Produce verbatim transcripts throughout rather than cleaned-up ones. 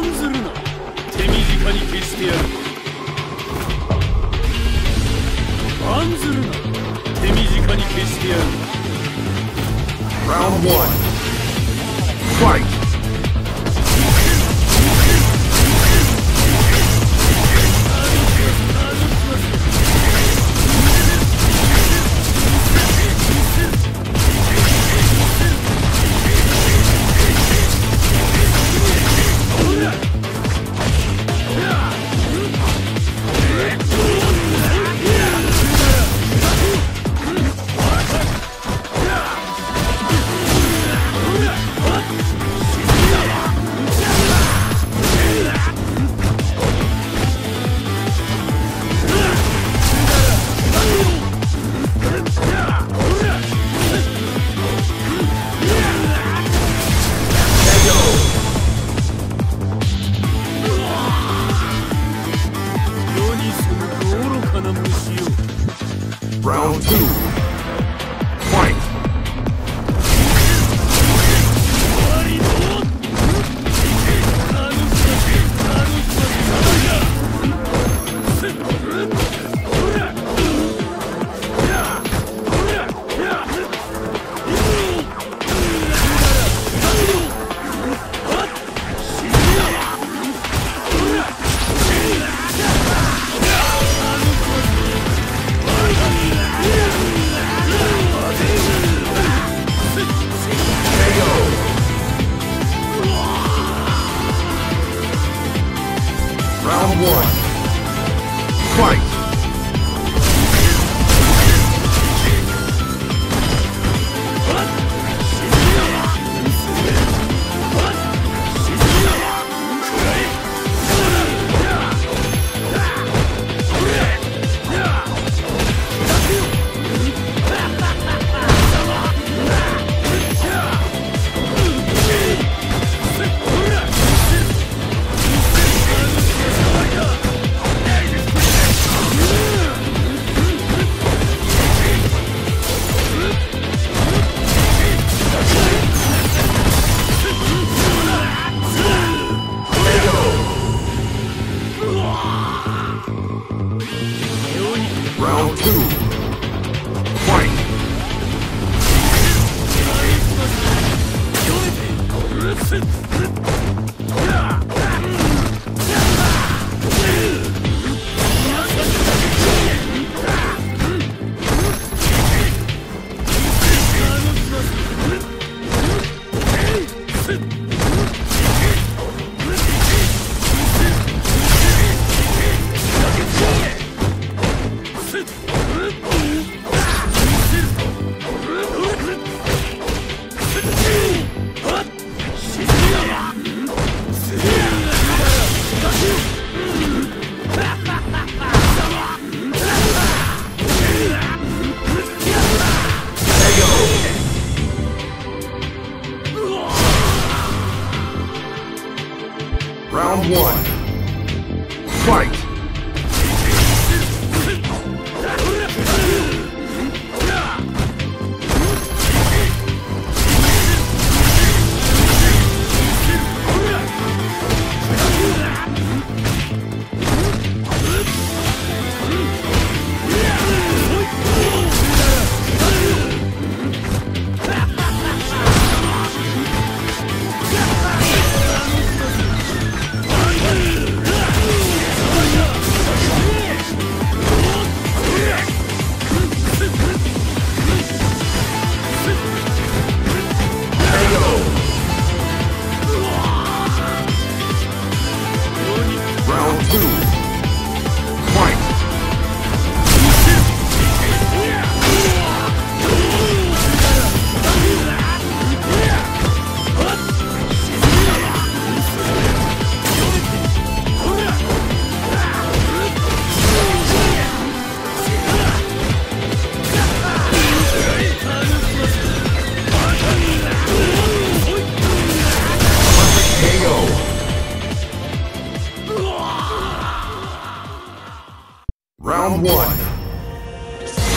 案ずるな。手短に消してやる。案ずるな。手短に消してやる。Round one. Fight. フ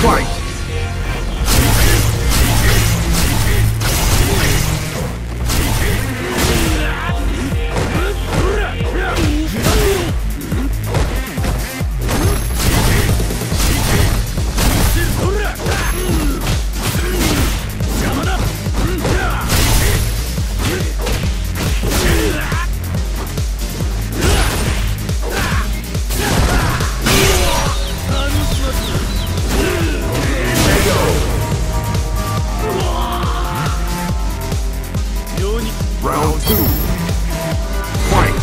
ァイト Round two. Fight.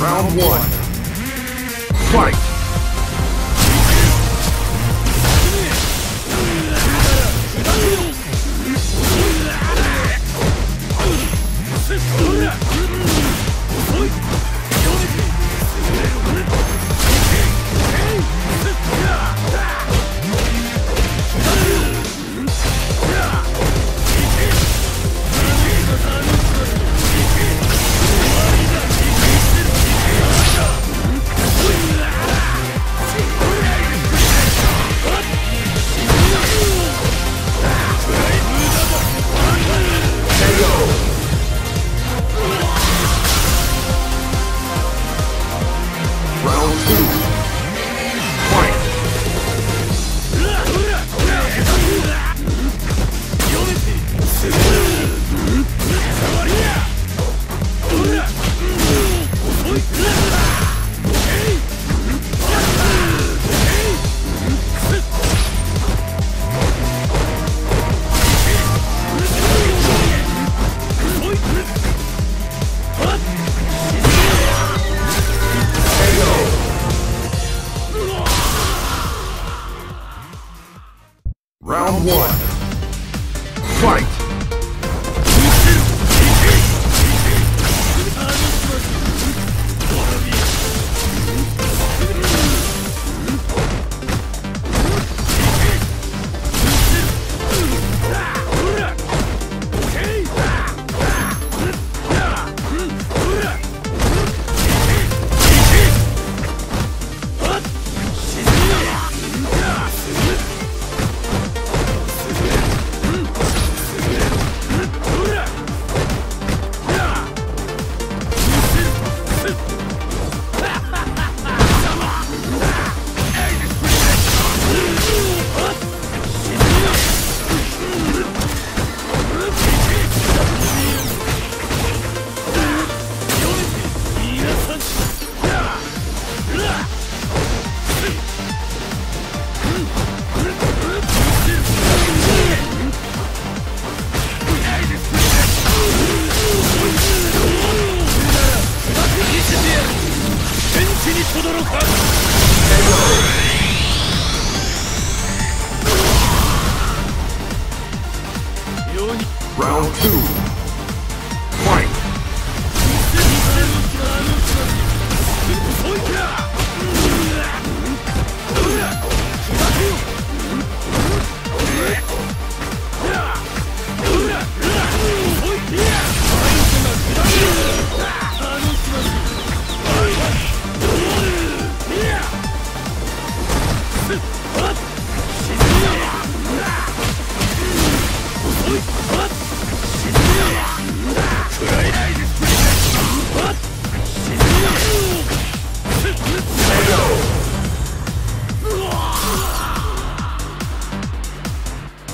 Round one. Fight! Round one. Fight! Round two. Fight!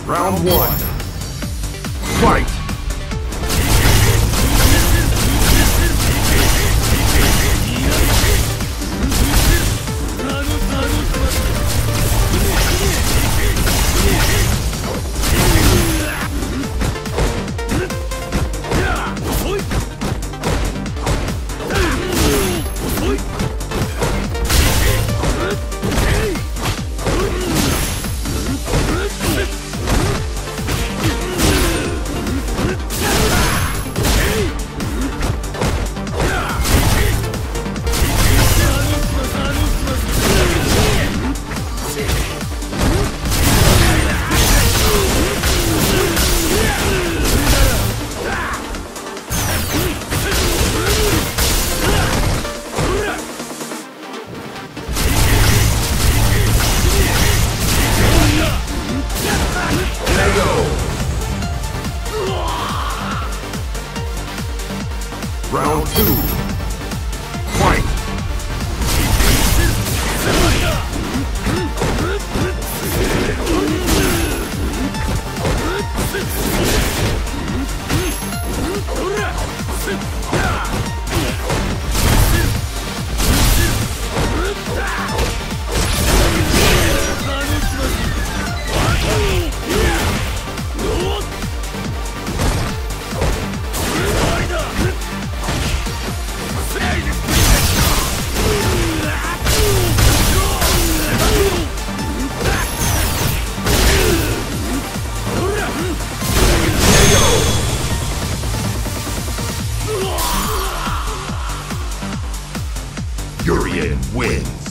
Round one. Fight! Yurien wins.